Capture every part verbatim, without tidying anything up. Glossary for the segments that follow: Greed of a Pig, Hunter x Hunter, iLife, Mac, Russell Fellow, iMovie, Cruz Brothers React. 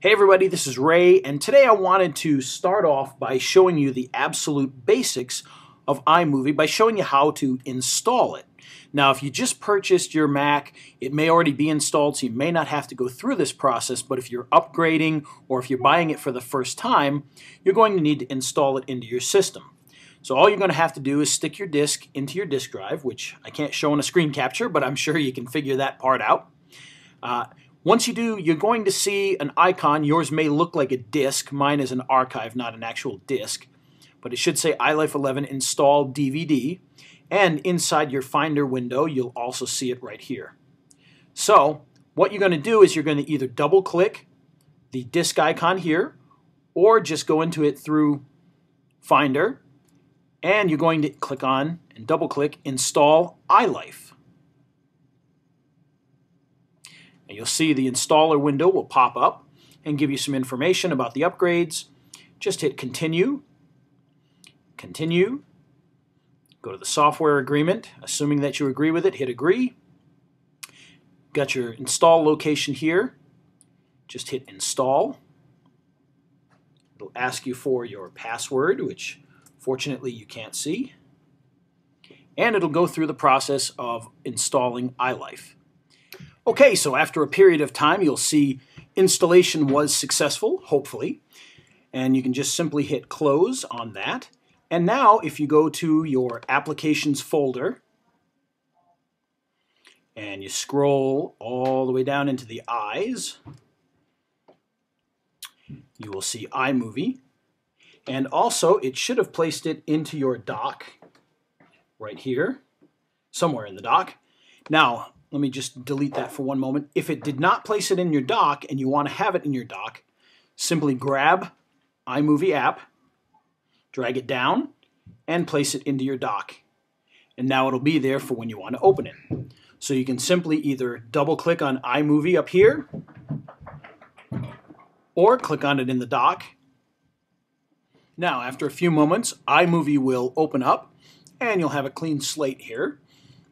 Hey everybody, this is Ray, and today I wanted to start off by showing you the absolute basics of iMovie by showing you how to install it. Now, if you just purchased your Mac, it may already be installed, so you may not have to go through this process, but if you're upgrading or if you're buying it for the first time, you're going to need to install it into your system. So all you're going to have to do is stick your disk into your disk drive, which I can't show on a screen capture, but I'm sure you can figure that part out. Uh, Once you do, you're going to see an icon. Yours may look like a disk. Mine is an archive, not an actual disk. But it should say iLife eleven Install D V D. And inside your Finder window, you'll also see it right here. So what you're going to do is you're going to either double-click the disk icon here, or just go into it through Finder. And you're going to click on and double-click Install iLife. And you'll see the installer window will pop up and give you some information about the upgrades. Just hit continue, continue, go to the software agreement, assuming that you agree with it, hit agree. Got your install location here, just hit install. It'll ask you for your password, which fortunately you can't see. And it'll go through the process of installing iLife. Okay, so after a period of time, you'll see installation was successful, hopefully, and you can just simply hit close on that. And now, if you go to your applications folder, and you scroll all the way down into the I's, you will see iMovie. And also, it should have placed it into your dock right here, somewhere in the dock. Now, let me just delete that for one moment. If it did not place it in your dock and you want to have it in your dock, simply grab iMovie app, drag it down, and place it into your dock. And now it'll be there for when you want to open it. So you can simply either double-click on iMovie up here, or click on it in the dock. Now, after a few moments, iMovie will open up, and you'll have a clean slate here.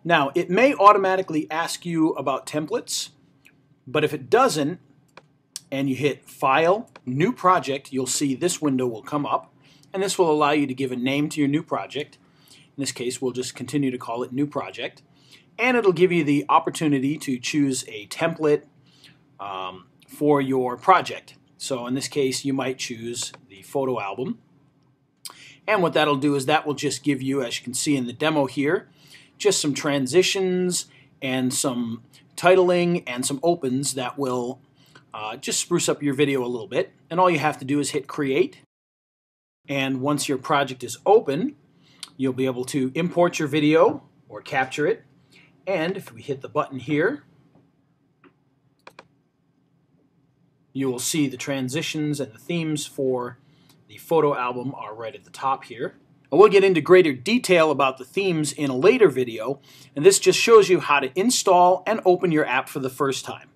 Now, it may automatically ask you about templates, but if it doesn't, and you hit File, New Project, you'll see this window will come up, and this will allow you to give a name to your new project. In this case, we'll just continue to call it New Project, and it'll give you the opportunity to choose a template um, for your project. So in this case, you might choose the photo album, and what that'll do is that will just give you, as you can see in the demo here, just some transitions and some titling and some opens that will uh, just spruce up your video a little bit. And all you have to do is hit create. And once your project is open, you'll be able to import your video or capture it. And if we hit the button here, you will see the transitions and the themes for the photo album are right at the top here. We'll get into greater detail about the themes in a later video, and this just shows you how to install and open your app for the first time.